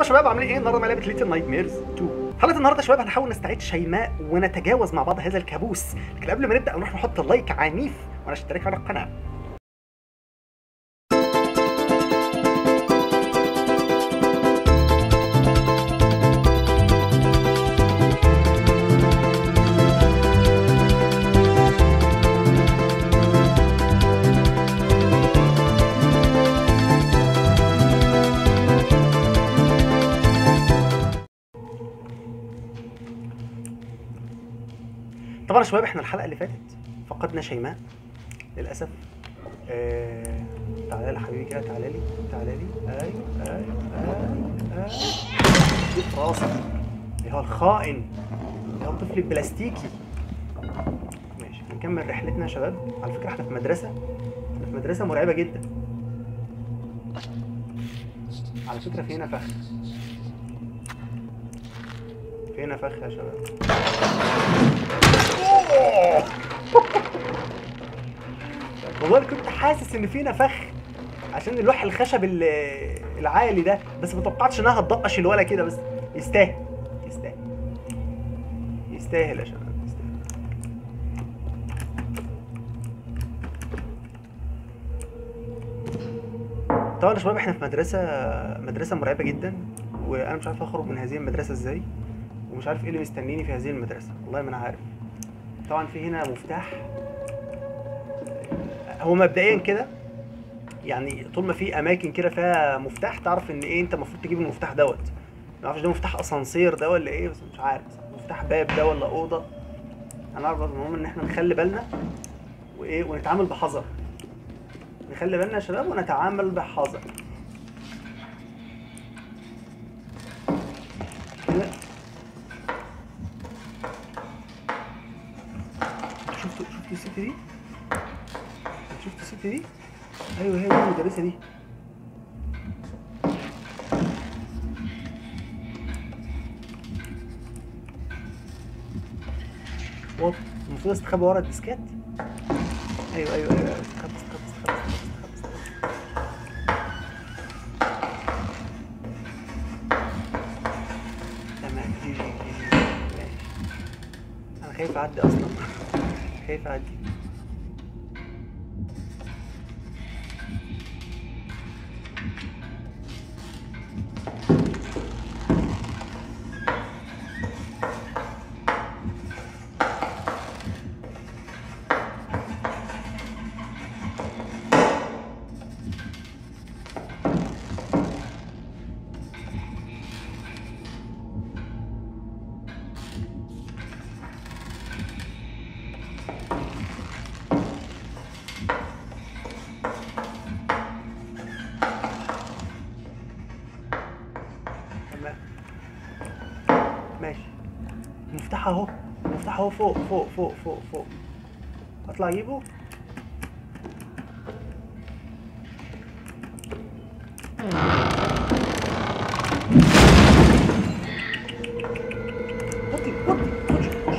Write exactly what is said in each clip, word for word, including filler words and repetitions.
مرحبا شباب، عاملين ايه؟ النهارده مع لعبه ليتل نايتميرز اتنين. حلقه النهارده شباب هنحاول نستعيد شيماء ونتجاوز مع بعض هذا الكابوس، لكن قبل ما نبدا نروح نحط لايك عنيف ونشترك على القناه. طبعا يا شباب احنا الحلقه اللي فاتت فقدنا شيماء للاسف. آه... تعالى لي حبيبي كده، تعالى لي تعالى لي ايوه ايوه ايوه راسك اللي هو الخائن اللي هو الطفل البلاستيكي. ماشي، هنكمل رحلتنا يا شباب. على فكره احنا في مدرسه احنا في مدرسه مرعبه جدا على فكره. في هنا فخ في هنا فخ يا شباب. والله كنت حاسس ان في نفخ عشان اللوح الخشب العالي ده، بس ما توقعتش انها هتضقش الولا كده. بس يستاهل يستاهل يستاهل يا شباب، يستاهل. طبعا يا شباب احنا في مدرسه مدرسه مرعبه جدا، وانا مش عارف اخرج من هذه المدرسه ازاي، ومش عارف ايه اللي مستنيني في هذه المدرسه، والله ما انا عارف. طبعا في هنا مفتاح. هو مبدئيا كده يعني طول ما في اماكن كده فيها مفتاح تعرف ان ايه انت المفروض تجيب المفتاح دوت. ما اعرفش ده مفتاح اسانسير ده ولا ايه، بس مش عارف مفتاح باب ده ولا اوضه. انا عارف المهم ان احنا نخلي بالنا وايه ونتعامل بحذر. نخلي بالنا يا شباب ونتعامل بحذر. شفتوا شفتوا الست دي؟ شفتوا الست دي؟ ايوه هي دي المدرسة دي. وات المفروض استخبى ورا الديسكات؟ ايوه ايوه ايوه استخبى استخبى استخبى استخبى تمام. جي جي جي ماشي. انا خايف اعدي اصلا، خايف اعدي. المفتاح اهو، المفتاح اهو فوق فوق فوق فوق فوق. اطلع اجيبه. وطي وطي خش خش.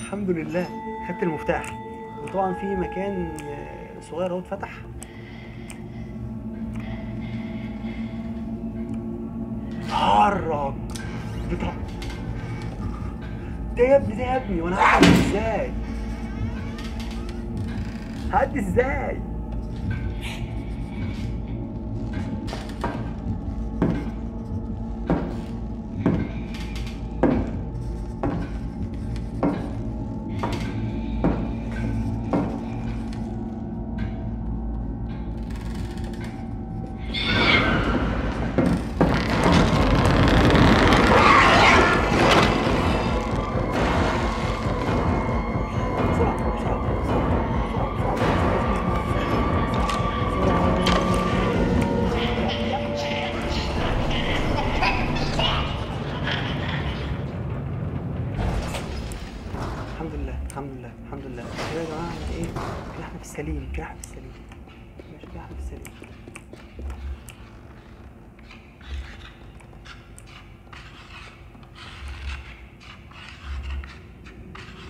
الحمد لله خدت المفتاح. وطبعا في مكان صغير اهو اتفتح. اتحرك اتحرك. ده يا ابني ده يا ابني وانا هعدي ازاي؟ هعدي ازاي؟ الحمد لله الحمد لله. يا جماعه ايه؟ كده احنا في السليم، كده احنا في السليم، ماشي كده احنا في السليم.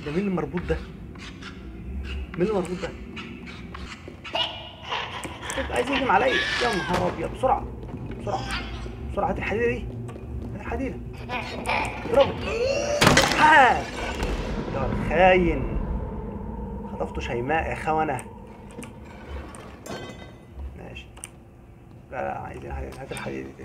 ده مين المربوط ده؟ مين المربوط ده؟ عايز يهجم عليا، يا نهار ابيض. بسرعه بسرعه بسرعه، هات الحديده دي، هات الحديده، اضربه. ها ده الخاين، خطفته شيماء يا خونه. ماشي، لا لا عايزين حديده، هات الحديده دي.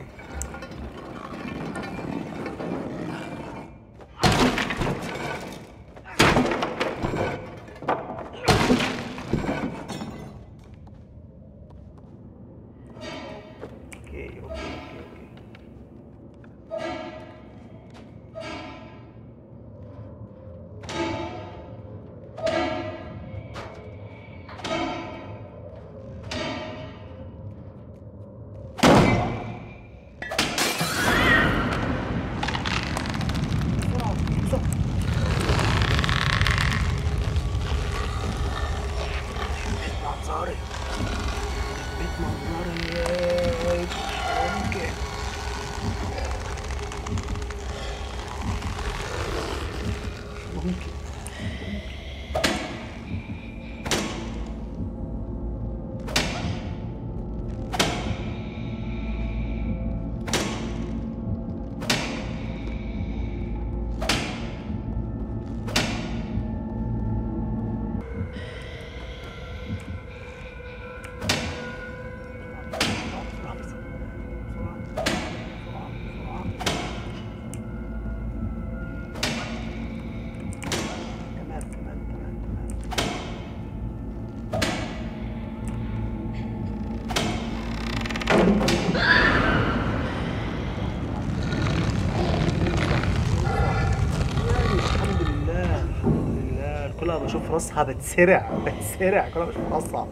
بشوف راسها بتسرع بتسرع، كل ما بشوف راسها.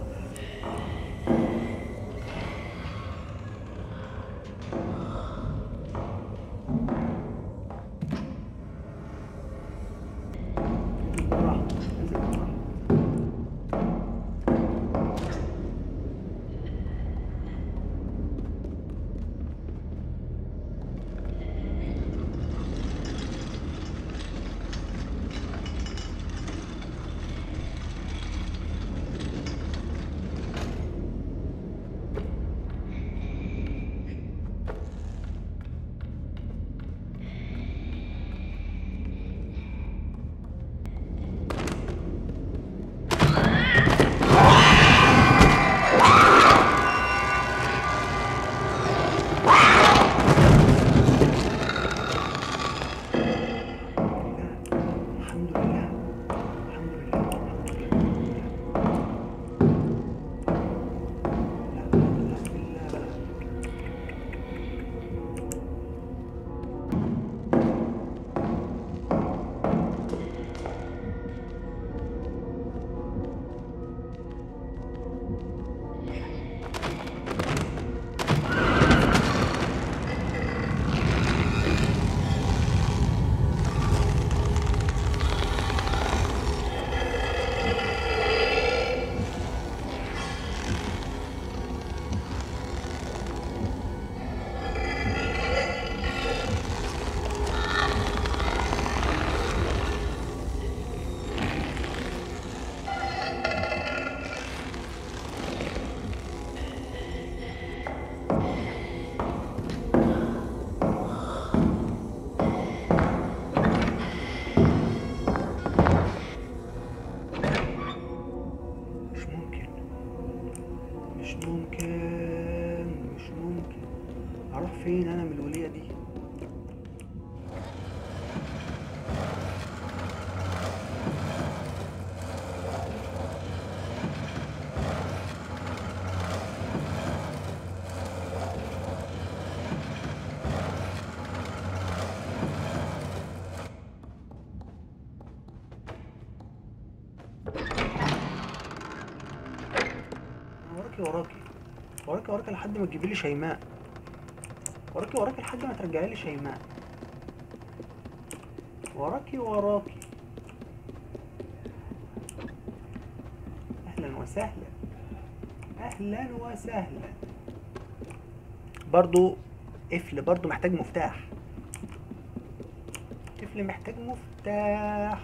وراكي وراكي وراكي لحد ما تجيبي لي شيماء، وراكي وراكي لحد ما ترجعي لي شيماء، وراكي وراكي وسهلا. اهلا وسهلا. برضو قفل برضو محتاج مفتاح. قفل محتاج مفتاح.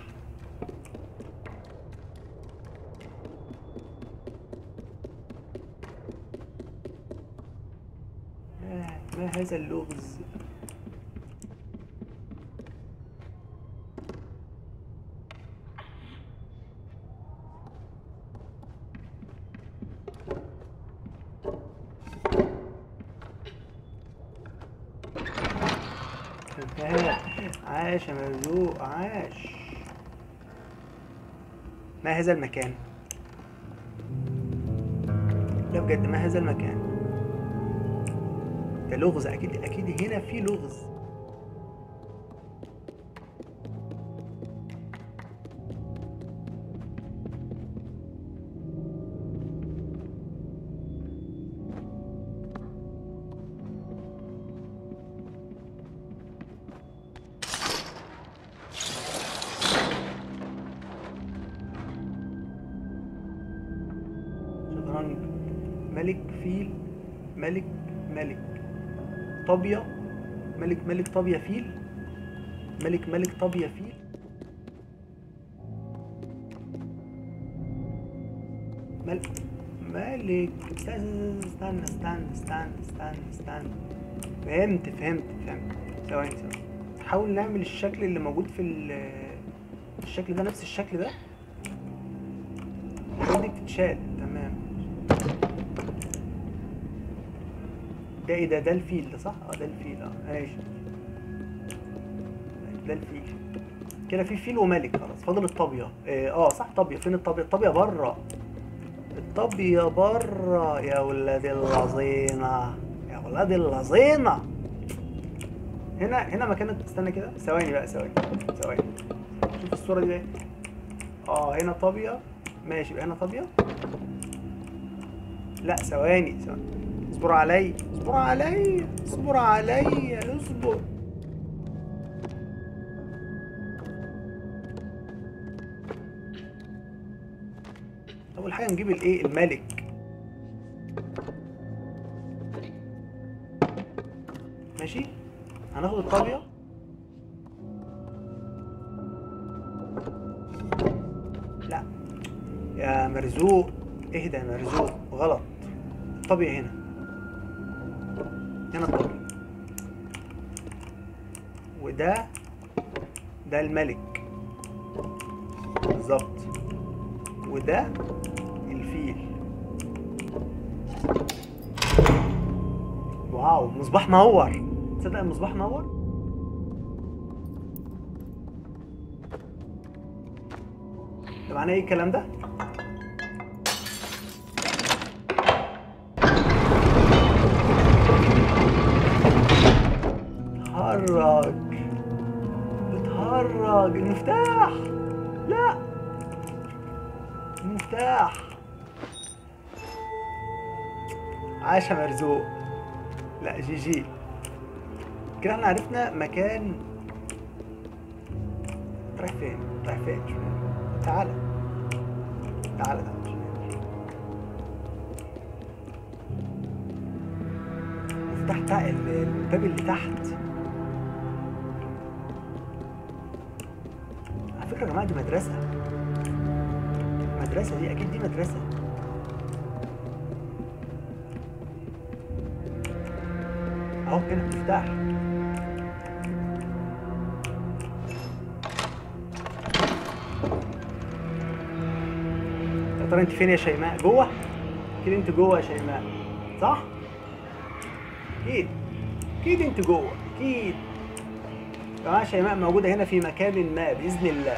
ما هذا اللغز؟ عاش يا مرزوق، عاش. ما هذا المكان؟ لا بجد، ما هذا المكان؟ ده لغز اكيد، اكيد هنا في لغز. ملك فيل، ملك ملك طابية، ملك ملك طابية فيل، ملك ملك طابية فيل. ملك ملك استنى استنى استنى استنى استنى استنى فهمت فهمت فهمت ثواني ثواني. نحاول نعمل الشكل اللي موجود في الشكل ده، نفس الشكل ده، دي بتتشال. تمام. ده ايه ده؟ ده الفيل ده صح؟ اه ده الفيل. اه ماشي، ده الفيل كده. في فيل وملك، خلاص فاضل الطابية. اه صح، طابية. فين الطابية؟ الطابية بره، الطابية بره. يا ولاد اللذينة، يا ولاد اللذينة. هنا هنا ما كانت. استنى كده ثواني بقى، ثواني ثواني. شوف الصورة دي. اه هنا طابية، ماشي بقى. هنا طابية. لا ثواني ثواني، اصبر علي اصبر علي اصبر علي اصبر. اول حاجه نجيب الايه، الملك. ماشي، هناخد الطابيه. لا يا مرزوق، اهدى يا مرزوق، غلط. الطابيه هنا، هنا الطابية. وده ده الملك بالظبط، وده الفيل. واو، مصباح منور. تصدق المصباح منور؟ ده معناه ايه الكلام ده؟ بتهرج، بتهرج. المفتاح. لا المفتاح. عاش يا مرزوق. لا جي جي كده. احنا عرفنا مكان. رايح فين؟ رايح فين؟ تعالى تعالى تعالى. مفتاح تاع الباب اللي تحت. يا جماعة دي مدرسة، مدرسة دي أكيد، دي مدرسة. أهو هنا المفتاح. يا ترى أنت فين يا شيماء؟ جوه؟ أكيد أنت جوه يا شيماء، صح؟ أكيد أكيد أنت جوه، أكيد. يا جماعة شيماء موجودة هنا في مكان ما بإذن الله.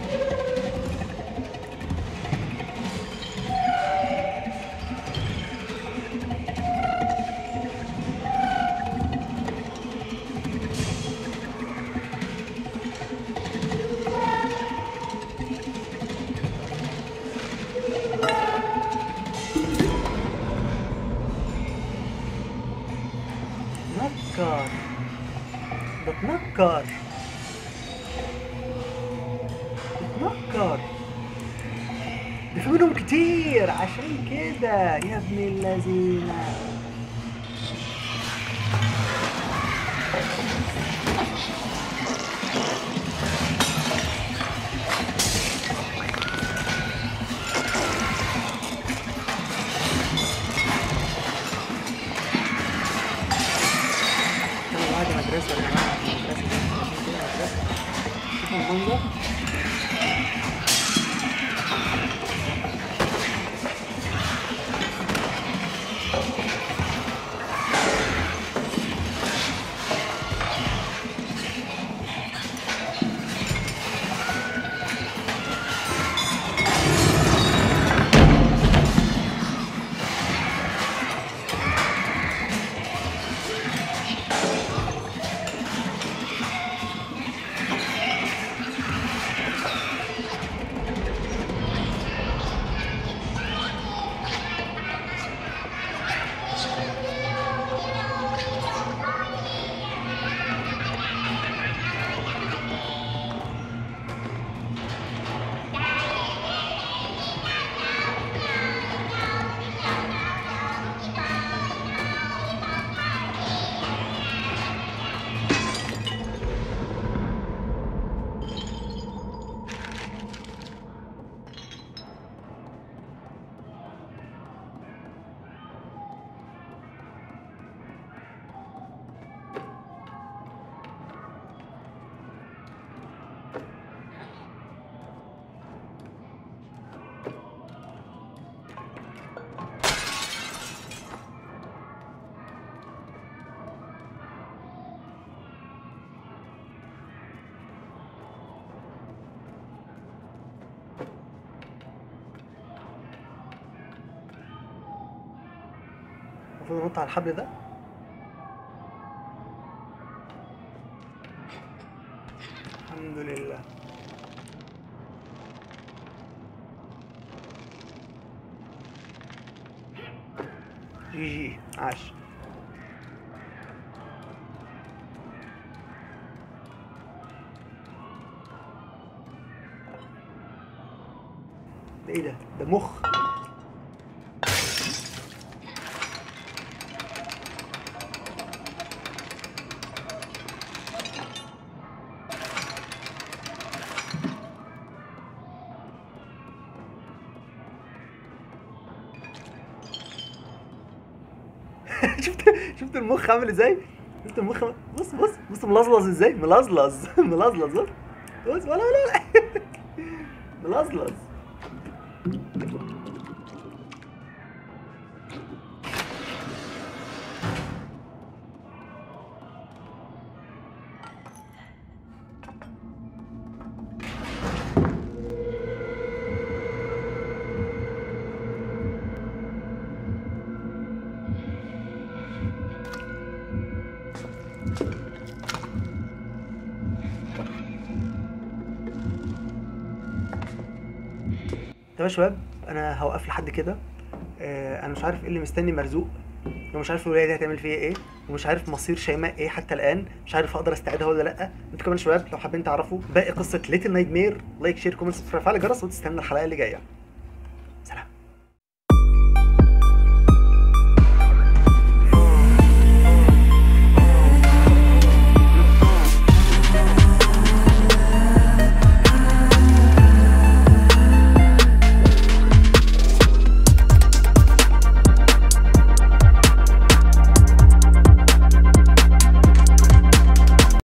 نكر بتنكر بتنكر ده في منهم كتير عشان كده يا ابن اللذينة. المفروض ننط على الحبل ده الحمد لله. جي جي عاش. ده ايه ده؟ ده مخ. شفت شفت المخ عامل ازاي؟ شفت المخ بص بص بص ملظلظ ازاي؟ ملظلظ ملظلظ بص بص ولا ولا ملظلظ. طب يا شباب انا هوقف لحد كده. آه انا مش عارف ايه اللي مستني مرزوق، ومش عارف الولايه دي هتعمل فيها ايه، ومش عارف مصير شيماء ايه حتى الان، مش عارف اقدر استعيدها ولا لا. انتوا كمان شباب لو حابين تعرفوا باقي قصه ليتل نايت مير لايك شير كومنت سبسكرايب على الجرس، وتستنى الحلقه اللي جايه.